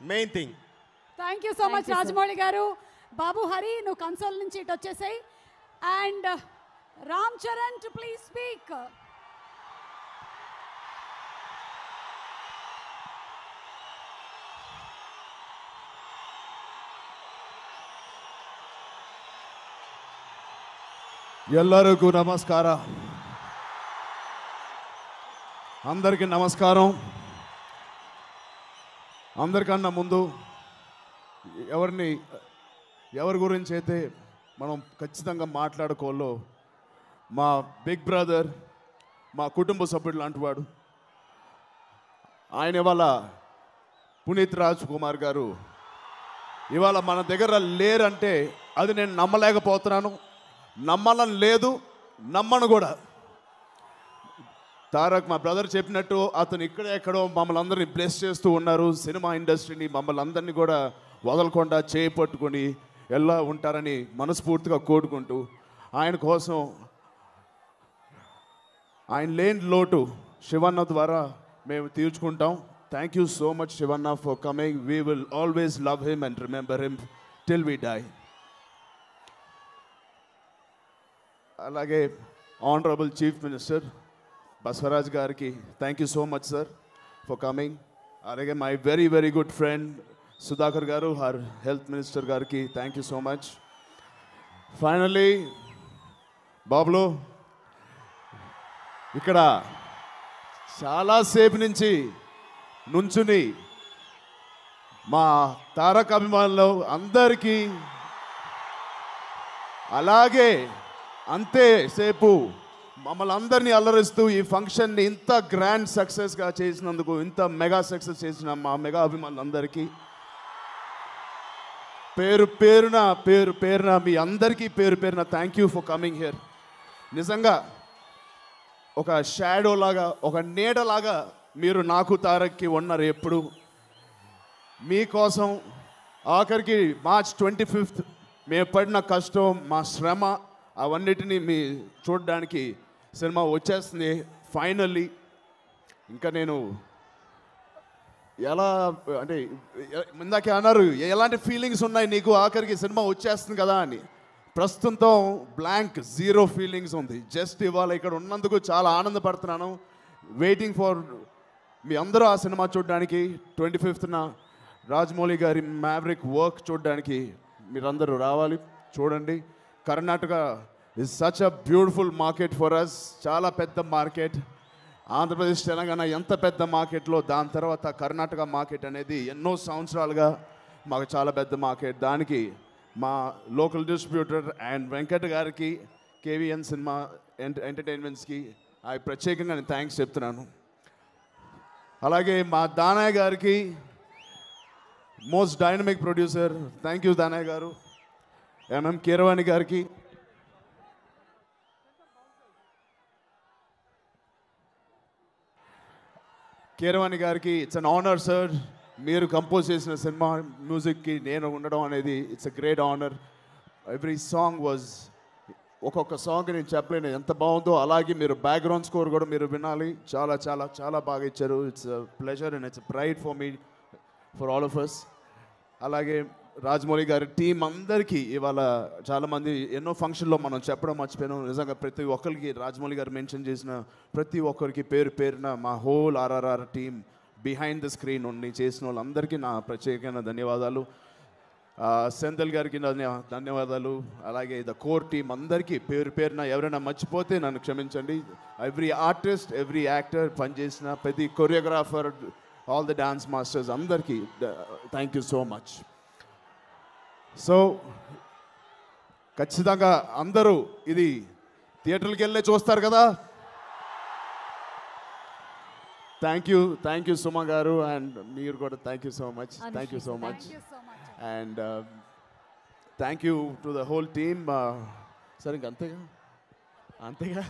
main thing. Thank you so much, Rajamouli Garu. Babu Hari, nu console nunchi it vachesai. And Ram Charan to please speak. Yellarigu namaskara. Andariki namaskaram. అందరికన్నా ముందు ఎవరి గురించి అయితే మనం ఖచ్చితంగా మాట్లాడుకోవాలో మా big brother, మా కుటుంబ సభ్యుడు లాంటి వాడు ఆయన ఇవాళ పునీత్ రాజ్ కుమార్ గారు ఇవాళ మన దగ్గర లేరంటే అది నేను నమ్మలేకపోతున్నాను, నమ్మలం లేదు, నమ్మను కూడా. తారక్ మా బ్రదర్ చెప్పినట్టు అతను ఇక్కడ ఎక్కడో మమ్మల్ని అందరినీ బ్లెస్ చేస్తూ ఉన్నారు. సినిమా ఇండస్ట్రీని మమ్మల్ని అందరినీ కూడా వదలకుండా చేపట్టుకొని ఎలా ఉంటారని మనస్ఫూర్తిగా కోరుకుంటూ ఆయన కోసం ఆయన లేని లోటు శివన్న ద్వారా మేము తీర్చుకుంటాం. Thank you so much Shivanna for coming. We will always love him and remember him till we die. అలాగే honourable chief minister Baswaraj Garki, thank you so much, sir, for coming. And again, my very, very good friend, Sudhakar Garu, our Health Minister Garki, thank you so much. Finally, Bablu, Ikkada, Chala Sepu Nunchi, Nunchuni, Ma Tarak Abhimanulu, Andariki, Alage, Ante Sepu, మమ్మల్ని అందరినీ అలరిస్తూ ఈ ఫంక్షన్ని ఇంత grand సక్సెస్గా చేసినందుకు, ఇంత mega success చేసిన మా mega అభిమానులందరికీ పేరు పేరున మీ అందరికీ పేరు thank you for coming here. నిజంగా ఒక షాడో లాగా, ఒక నీడలాగా మీరు నాకు తారక్కి ఉన్నారు ఎప్పుడు. మీకోసం ఆఖరికి మార్చ్ 25 మేము పడిన కష్టం, మా శ్రమ అవన్నిటినీ మీ చూడడానికి సినిమా వచ్చేస్తుంది ఫైనల్లీ. ఇంకా నేను ఎలా అంటే ఇందాకే అన్నారు ఎలాంటి ఫీలింగ్స్ ఉన్నాయి నీకు ఆఖరికి సినిమా వచ్చేస్తుంది కదా అని. ప్రస్తుతం బ్లాంక్, జీరో ఫీలింగ్స్ ఉంది. జస్ట్ ఇవాళ ఇక్కడ ఉన్నందుకు చాలా ఆనందపడుతున్నాను. వెయిటింగ్ ఫర్ మీ అందరూ ఆ సినిమా చూడడానికి, 25th రాజమౌళి గారి మ్యావరిక్ వర్క్ చూడడానికి మీరందరూ రావాలి, చూడండి. Karnataka is such a beautiful market for us. Chala pedda market. Andhra Pradesh, Telangana enta pedda market lo daan tarvata Karnataka market anedi enno samvatsaraluga maaku chala pedda market. Daniki ma local distributor and Venkat gariki, KVN Cinema Entertainments ki I pratyekanga thanks cheptunanu. Alage ma Dane gariki, most dynamic producer, thank you Dane Garu. MM Keeravani gariki, it's an honor, sir. Meeru compose chesina cinema music ki nenu undadam anedi it's a great honor. Every song was okokka song ni cheppalenu enta baagundo. Alage meeru background score kuda meeru vinali. Chala chala chala baaga icharu. It's a pleasure and it's a pride for me, for all of us. Alage Rajamouli గారి team అందరికీ ఇవాళ చాలామంది ఎన్నో ఫంక్షన్లో మనం చెప్పడం మర్చిపోయినాం. నిజంగా ప్రతి ఒక్కరికి రాజమౌళి గారు మెన్షన్ చేసిన ప్రతి ఒక్కరికి పేరు పేరున మా whole RRR team behind the screen ఉండి చేసిన వాళ్ళందరికీ నా ప్రత్యేకమైన ధన్యవాదాలు. సెంథిల్ గారికి ధన్యవాదాలు. అలాగే ద కోర్ టీం అందరికీ పేరు పేరున, ఎవరైనా మర్చిపోతే నన్ను క్షమించండి. ఎవ్రీ ఆర్టిస్ట్, ఎవ్రీ యాక్టర్ పనిచేసిన ప్రతి choreographer, all the dance masters అందరికీ thank you so much. So ఖచ్చితంగా అందరూ ఇది థియేటర్కి వెళ్ళే చూస్తారు కదా. Thank you Suma garu and మీరు కూడా thank you so much and thank you to the whole team. సరే ఇంక అంతేగా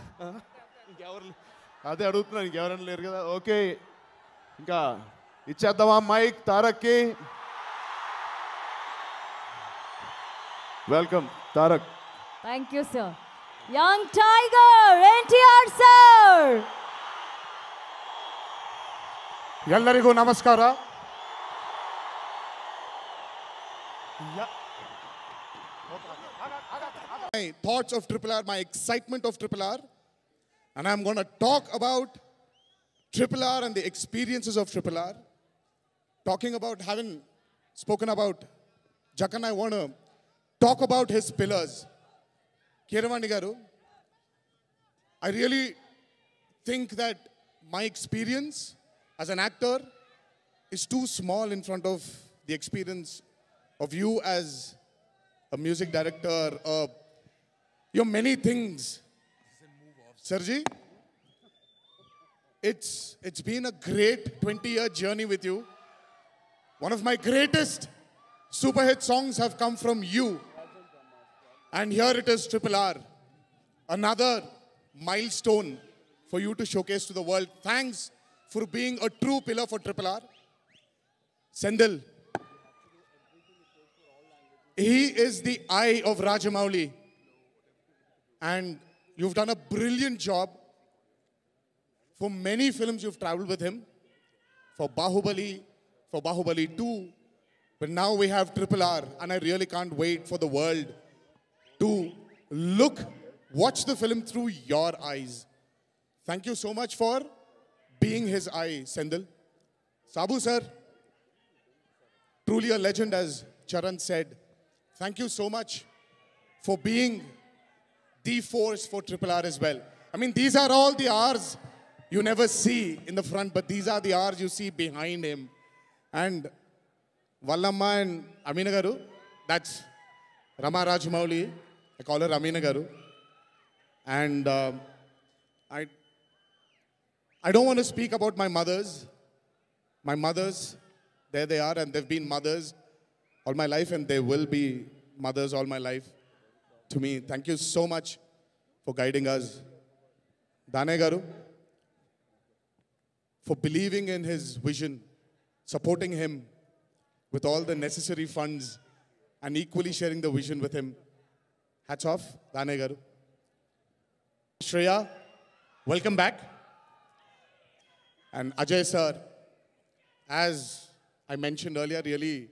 ఇంకెవరు అదే అడుగుతున్నాను, ఇంకెవరైనా లేరు కదా. ఓకే, ఇంకా ఇచ్చేద్దామా మైక్ తారక్కి? Welcome, Tarak. Thank you, sir. Young Tiger, NTR, sir. Yallarigu namaskara. My thoughts of Triple R, my excitement of Triple R, and I'm going to talk about Triple R and the experiences of Triple R. Talking about, having spoken about Jakan, I want to talk about his pillars. Keeravani Garu, I really think that my experience as an actor is too small in front of the experience of you as a music director. You're many things. Sirji, it's been a great 20-year journey with you. One of my greatest super hit songs have come from you. And here it is, Triple R. Another milestone for you to showcase to the world. Thanks for being a true pillar for Triple R. Sendhil, he is the eye of Rajamouli. And you've done a brilliant job. For many films you've traveled with him. For Bahubali 2. But now we have Triple R. And I really can't wait for the world to watch the film through your eyes. Thank you so much for being his eye, Sendhil. Sabu sir, truly a legend as Charan said. Thank you so much for being the force for Triple R as well. I mean, these are all the R's you never see in the front, but these are the R's you see behind him. And Vallamma and Aminagaru, that's Rama Rajamouli. I call her Aminagaru. And I don't want to speak about my mothers. My mothers, there they are, and they've been mothers all my life, and they will be mothers all my life to me. Thank you so much for guiding us. Dane Garu, for believing in his vision, supporting him with all the necessary funds, and equally sharing the vision with him. Hats off, Dane Garu. Shreya, welcome back. And Ajay sir, as I mentioned earlier, really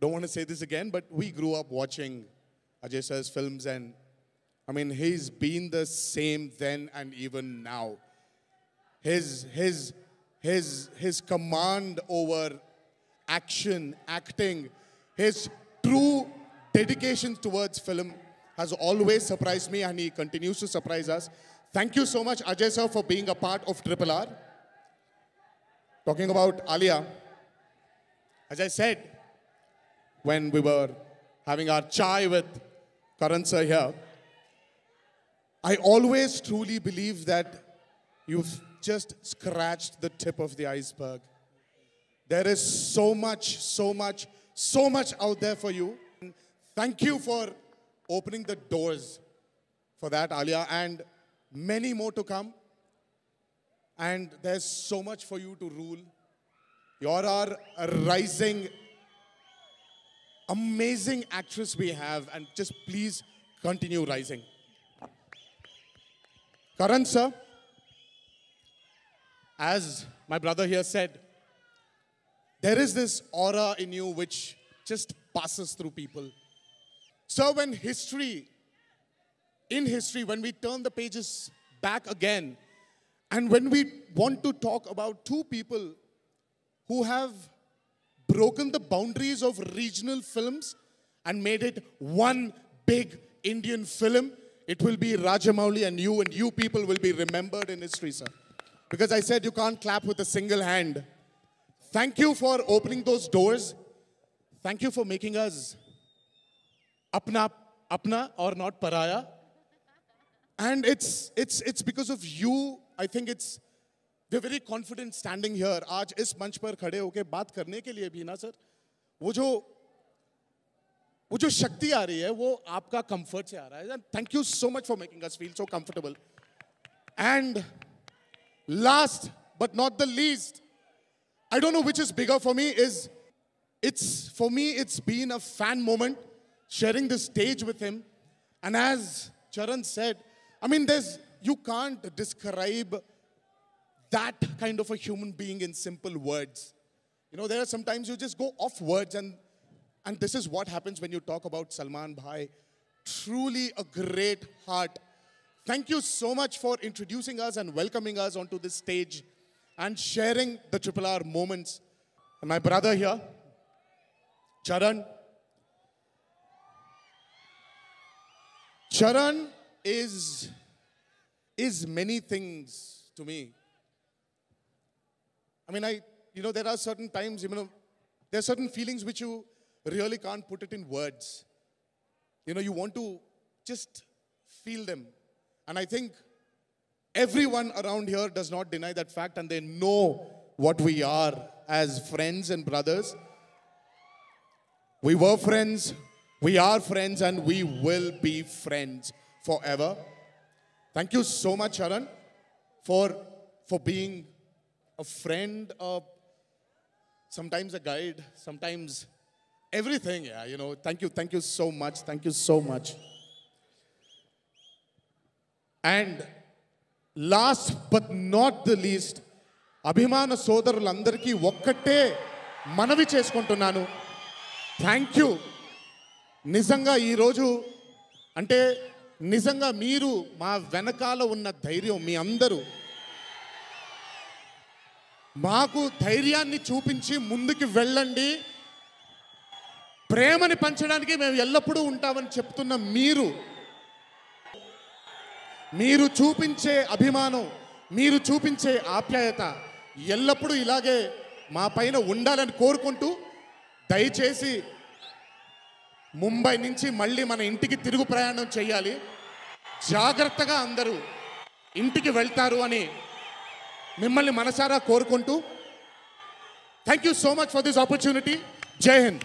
don't want to say this again, but we grew up watching Ajay sir's films, and I mean, he's been the same then and even now. His command over action, acting, his true dedication towards film has always surprised me, and he continues to surprise us. Thank you so much, Ajay sir, for being a part of Triple R. Talking about Alia, as I said, when we were having our chai with Karan sir here, I always truly believe that you've just scratched the tip of the iceberg. There is so much out there for you. Thank you for opening the doors for that, Alia, and many more to come. And there's so much for you to rule. You're our rising, amazing actress we have, and just please continue rising. Karan sir, as my brother here said, there is this aura in you which just passes through people. So when in history, when we turn the pages back again, and when we want to talk about two people who have broken the boundaries of regional films and made it one big Indian film, it will be Rajamouli and you people will be remembered in history, sir. Because I said you can't clap with a single hand. Thank you for opening those doors. Thank you for making us apna or not paraya. And it's because of you, I think we're very confident standing here. Aaj is manch par khade hoke baat karne ke liye bhi na sir, wo jo shakti aa rahi hai, wo aapka comfort se aa raha hai. And thank you so much for making us feel so comfortable. And last but not the least, I don't know which is bigger for me. For me it's been a fan moment sharing the stage with him. And as Charan said, I mean, you can't describe that kind of a human being in simple words. You know, there are sometimes you just go off words, and And this is what happens when you talk about Salman Bhai. Truly a great heart. Thank you so much for introducing us and welcoming us onto this stage and sharing the Triple R moments. And my brother here, Charan. Charan is many things to me. I mean, there are certain times, there are certain feelings which you really can't put it in words. You want to just feel them. And I think everyone around here does not deny that fact, and they know what we are as friends and brothers. We were friends, we are friends, and we will be friends forever. Thank you so much, Charan, for being a friend, sometimes a guide, sometimes everything. Yeah, thank you so much. Thank you so much. And last but not the least, Abhimana Sodarulandariki Okkate Manavi Cheskuntunnanu. Thank you. Nizanga ee roju ante nizanga meeru ma venakala unna dhairyam mi andaru maaku dhairyanni choopinchi munduki vellandi. ప్రేమని పంచడానికి మేము ఎల్లప్పుడూ ఉంటామని చెప్తున్న మీరు చూపించే అభిమానం, మీరు చూపించే ఆప్యాయత ఎల్లప్పుడూ ఇలాగే మా పైన ఉండాలని కోరుకుంటూ, దయచేసి ముంబై నుంచి మళ్ళీ మన ఇంటికి తిరుగు ప్రయాణం చేయాలి, జాగృతగా అందరూ ఇంటికి వెళ్తారు అని మిమ్మల్ని మనసారా కోరుకుంటూ, thank you so much for this opportunity. జై హింద్.